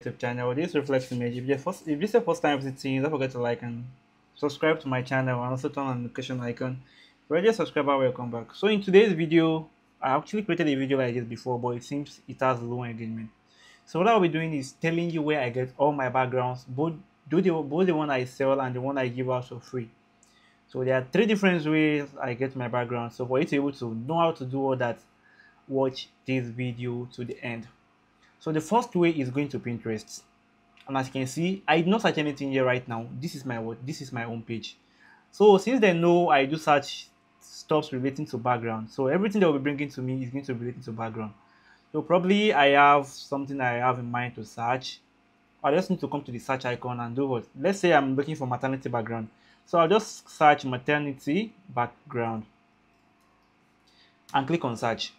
YouTube channel. This is Reflex Image. If this is the first time visiting, don't forget to like and subscribe to my channel and also turn on the notification icon. Register subscriber, welcome back. So in today's video, I actually created a video like this before, but it seems it has low engagement. So what I'll be doing is telling you where I get all my backgrounds, both the one I sell and the one I give out for free. So there are three different ways I get my background. So for you to be able to know how to do all that, watch this video to the end. So the first way is going to Pinterest, and as you can see, I did not search anything here right now. This is my home page. So since they know I do search stuff relating to background, so everything they will be bringing to me is going to be relating to background. So probably I have something I have in mind to search. I just need to come to the search icon and do what? Let's say I'm looking for maternity background. So I'll just search maternity background and click on search.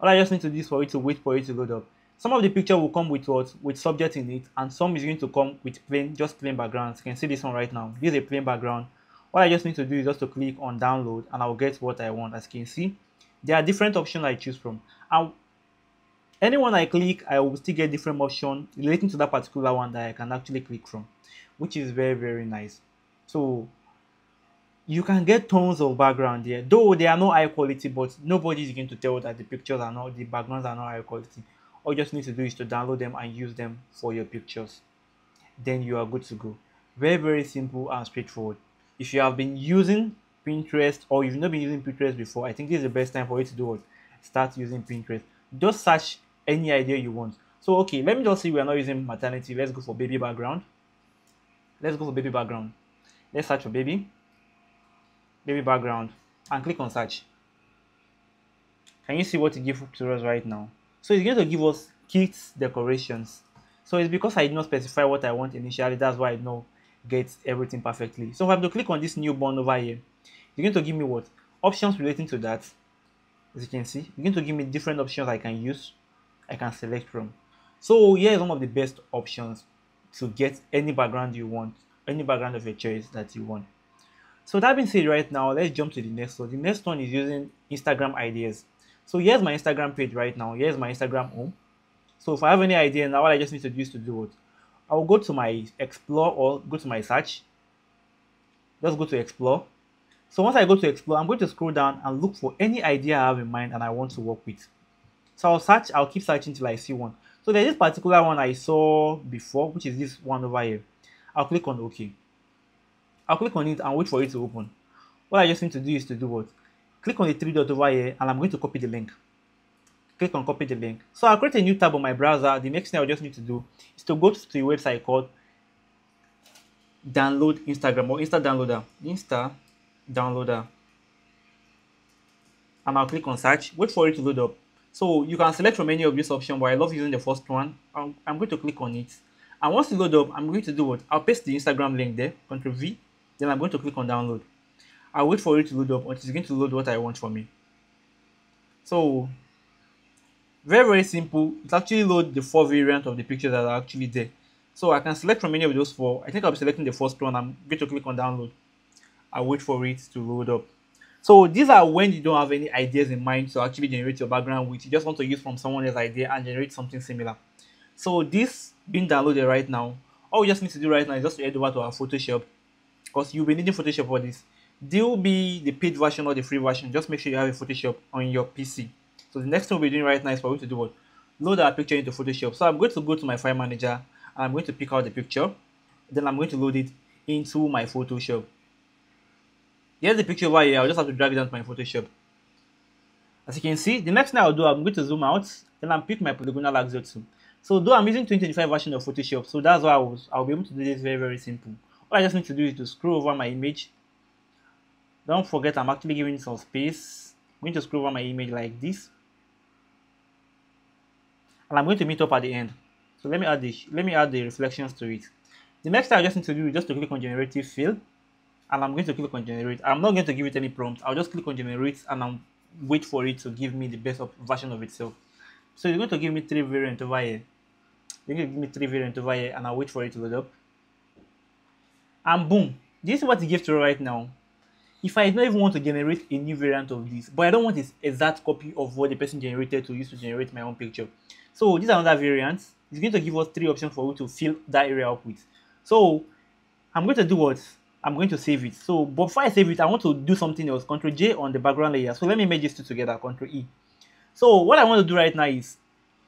All I just need to do is for it to wait for it to load up. Some of the picture will come with what? With subject in it, and some is going to come with just plain backgrounds. You can see this one right now. This is a plain background. All I just need to do is just to click on download and I'll get what I want. As you can see, there are different options I choose from. And anyone I click, I will still get different options relating to that particular one that I can actually click from, which is very, very nice. So you can get tons of background here, though they are not high quality, but nobody is going to tell that the pictures are not, the backgrounds are not high quality. All you just need to do is to download them and use them for your pictures. Then you are good to go. Very, very simple and straightforward. If you have been using Pinterest or you've not been using Pinterest before, I think this is the best time for you to do it. Start using Pinterest. Just search any idea you want. So, okay, let me just see. We are not using maternity. Let's go for baby background. Let's go for baby background. Let's search for baby background and click on search. Can you see what it gives to us right now? So it's going to give us kids decorations. So it's because I did not specify what I want initially. That's why I know gets everything perfectly. So if I have to click on this newborn over here, it's going to give me what? Options relating to that. As you can see, it's going to give me different options I can use. I can select from. So here is one of the best options to get any background you want, any background of your choice that you want. So that being said, right now, let's jump to the next one. The next one is using Instagram ideas. So here's my Instagram page right now. Here's my Instagram home. So if I have any idea now, all I just need to do is to do it. I will go to my explore or go to my search. Let's go to explore. So once I go to explore, I'm going to scroll down and look for any idea I have in mind and I want to work with. So I'll search. I'll keep searching till I see one. So there's this particular one I saw before, which is this one over here. I'll click on OK. I'll click on it and wait for it to open. All I just need to do is to do what? Click on the three dot over here and I'm going to copy the link. Click on copy the link. So I'll create a new tab on my browser. The next thing I just need to do is to go to the website called Download Instagram or Insta Downloader. Insta Downloader. And I'll click on search. Wait for it to load up. So you can select from any of these options, but I love using the first one. I'm going to click on it. And once it loads up, I'm going to do what? I'll paste the Instagram link there, Ctrl V. Then I'm going to click on download. I'll wait for it to load up until it's going to load what I want for me. So, very, very simple. It actually loads the four variants of the pictures that are actually there. So, I can select from any of those four. I think I'll be selecting the first one. I'm going to click on download. I'll wait for it to load up. So, these are when you don't have any ideas in mind to actually generate your background with. You just want to use from someone else's idea and generate something similar. So, this being downloaded right now, all we just need to do right now is just to head over to our Photoshop, because you'll be needing Photoshop for this. There will be the paid version or the free version. Just make sure you have a Photoshop on your PC. So the next thing we'll be doing right now is for you to do what? Load our picture into Photoshop. So I'm going to go to my file manager and I'm going to pick out the picture. Then I'm going to load it into my Photoshop. Here's the picture over here. I'll just have to drag it down to my Photoshop. As you can see, the next thing I'll do, I'm going to zoom out. Then I'll pick my polygonal axis too. So though I'm using 2025 version of Photoshop, so that's why I'll be able to do this very, very simple. All I just need to do is to scroll over my image. Don't forget, I'm actually giving some space. I'm going to scroll over my image like this, and I'm going to meet up at the end. So let me add the reflections to it. The next thing I just need to do is just to click on generative fill, and I'm going to click on generate. I'm not going to give it any prompt. I'll just click on generate and I'll wait for it to give me the best version of itself. So it's going to give me three variants over here. You're going to give me three variants over here, and I'll wait for it to load up. And boom, this is what it gives to right now. If I don't even want to generate a new variant of this, but I don't want this exact copy of what the person generated to use to generate my own picture. So this is another variant. It's going to give us three options for you to fill that area up with. So I'm going to do what? I'm going to save it. So but before I save it, I want to do something else. Ctrl J on the background layer. So let me merge these two together. Ctrl E. So what I want to do right now is,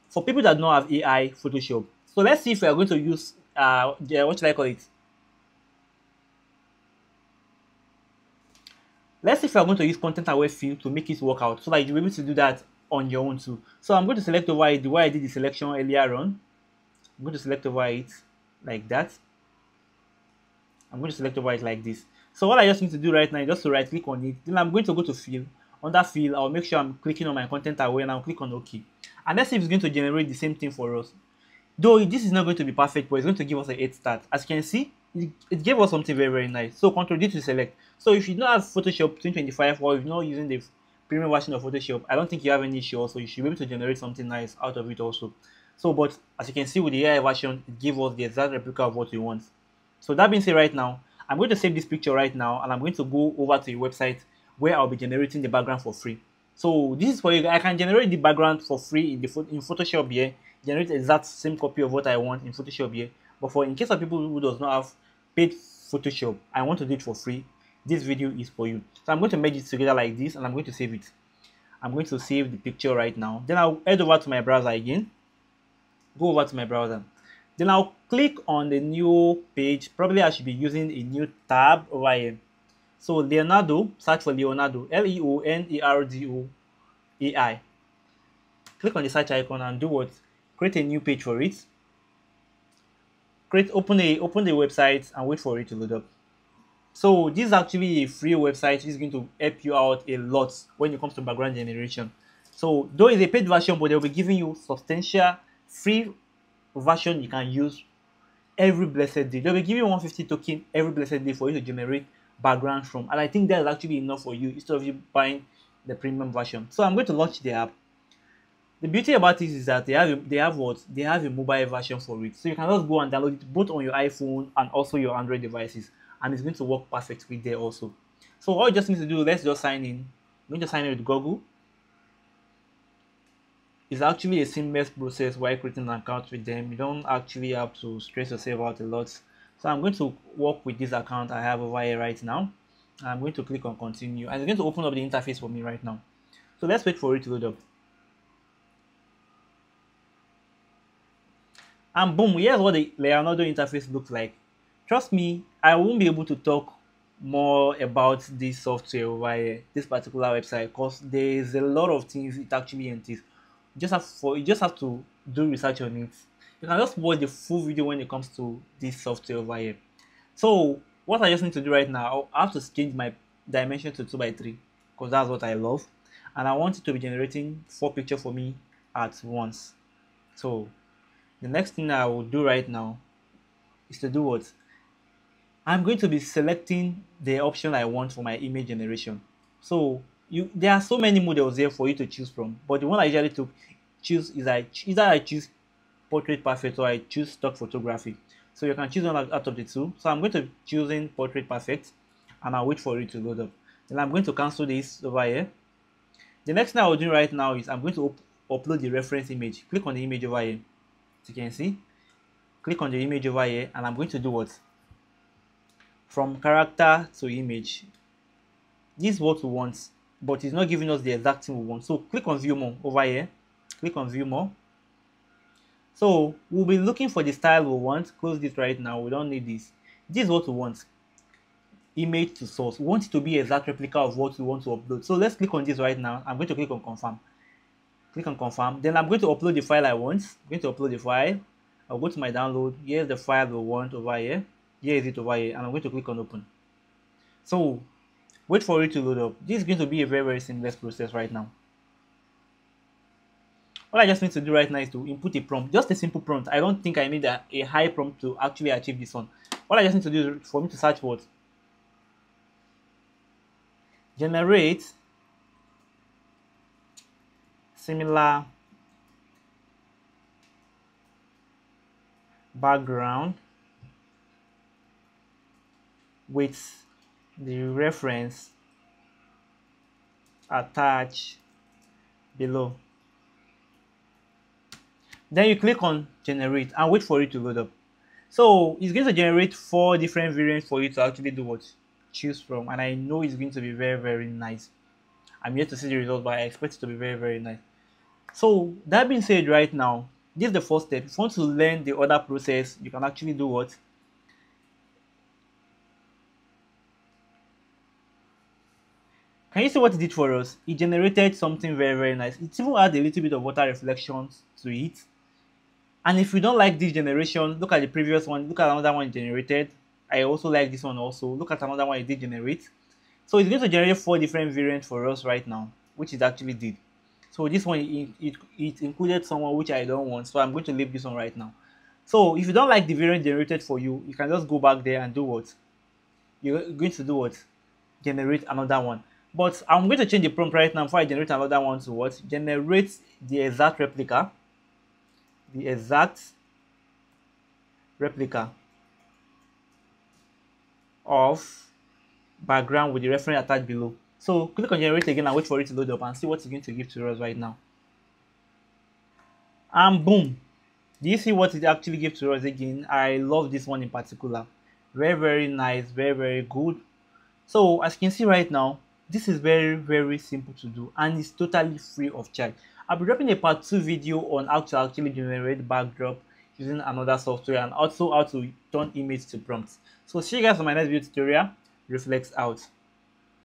for people that don't have AI Photoshop, so let's see if we are going to use what should I call it? Let's see if we are going to use content-aware fill to make it work out, so that you'll be able to do that on your own too. So I'm going to select over it the way I did the selection earlier on. I'm going to select over it like that. I'm going to select over it like this. So what I just need to do right now is just to right-click on it. Then I'm going to go to fill. Under fill, I'll make sure I'm clicking on my content-aware and I'll click on OK. And let's see if it's going to generate the same thing for us. Though this is not going to be perfect, but it's going to give us a head start. As you can see, it gave us something very, very nice. So Ctrl D to select. So if you don't have Photoshop 2025 or if you're not using the premium version of Photoshop, I don't think you have any issue. Also, you should be able to generate something nice out of it also. So, but as you can see with the AI version, it gave us the exact replica of what we want. So that being said, right now, I'm going to save this picture right now, and I'm going to go over to a website where I'll be generating the background for free. So this is for you. I can generate the background for free in Photoshop here, generate the exact same copy of what I want in Photoshop here. But for in case of people who does not have paid Photoshop, I want to do it for free. This video is for you. So I'm going to merge it together like this, and I'm going to save it. I'm going to save the picture right now. Then I'll head over to my browser again. Go over to my browser. Then I'll click on the new page. Probably I should be using a new tab over here. So Leonardo, search for Leonardo, L-E-O-N-A-R-D-O AI. Click on the search icon and do what? Create a new page for it. Open the website and wait for it to load up. So this is actually a free website. It's going to help you out a lot when it comes to background generation. So though it's a paid version, but they'll be giving you substantial free version you can use every blessed day. They'll be giving you 150 token every blessed day for you to generate background from. And I think that's actually enough for you instead of you buying the premium version. So I'm going to launch the app. The beauty about this is that they have a mobile version for it. So you can just go and download it both on your iPhone and also your Android devices. And it's going to work perfectly there also. So all you just need to do, let's just sign in. I'm going to sign in with Google. It's actually a seamless process while creating an account with them. You don't actually have to stress yourself out a lot. So I'm going to work with this account I have over here right now. I'm going to click on continue, and it's going to open up the interface for me right now. So let's wait for it to load up. And boom, here's what the Leonardo interface looks like. Trust me, I won't be able to talk more about this software over here, this particular website, because there's a lot of things it actually entails. You just have to do research on it. You can just watch the full video when it comes to this software over here. So what I just need to do right now, I have to change my dimension to 2x3 because that's what I love, and I want it to be generating 4 pictures for me at once. So the next thing I will do right now is to do what? I'm going to be selecting the option I want for my image generation. So there are so many models there for you to choose from, but the one I usually choose is either I choose Portrait Perfect or I choose stock photography. So you can choose one out of the two. So I'm going to choosing Portrait Perfect, and I'll wait for it to load up. Then I'm going to cancel this over here. The next thing I'll do right now is I'm going to upload the reference image. Click on the image over here. As you can see, click on the image over here, and I'm going to do what? From character to image. This is what we want, but it's not giving us the exact thing we want. So click on view more over here. Click on view more. So we'll be looking for the style we want. Close this right now. We don't need this. This is what we want. Image to source. We want it to be an exact replica of what we want to upload. So let's click on this right now. I'm going to click on confirm. Click on confirm. Then I'm going to upload the file I want. I'm going to upload the file. I'll go to my download. Here's the file we want over here. Here is it over here. And I'm going to click on open. So wait for it to load up. This is going to be a very, very seamless process right now. All I just need to do right now is to input a prompt, just a simple prompt. I don't think I need a high prompt to actually achieve this one. All I just need to do is for me to search what? Generate similar background with the reference attached below. Then you click on generate and wait for it to load up. So it's going to generate 4 different variants for you to actually do what? Choose from. And I know it's going to be very, very nice. I'm yet to see the results, but I expect it to be very, very nice. So that being said, right now, this is the first step. If you want to learn the other process, you can actually do what? Can you see what it did for us? It generated something very, very nice. It even had a little bit of water reflections to it. And if you don't like this generation, look at the previous one. Look at another one it generated. I also like this one also. Look at another one it did generate. So it's going to generate 4 different variants for us right now, which it actually did. So this one, it included someone which I don't want. So I'm going to leave this one right now. So if you don't like the variant generated for you, you can just go back there and do what? You're going to do what? Generate another one. But I'm going to change the prompt right now before I generate another one to what? Generate the exact replica. The exact replica of background with the reference attached below. So click on generate again and wait for it to load up and see what it's going to give to us right now. And boom. Do you see what it actually gives to us again? I love this one in particular. Very, very nice. Very, very good. So as you can see right now, this is very, very simple to do and it's totally free of charge. I'll be dropping a part 2 video on how to actually generate backdrop using another software and also how to turn image to prompts. So see you guys on my next video tutorial. Reflex out.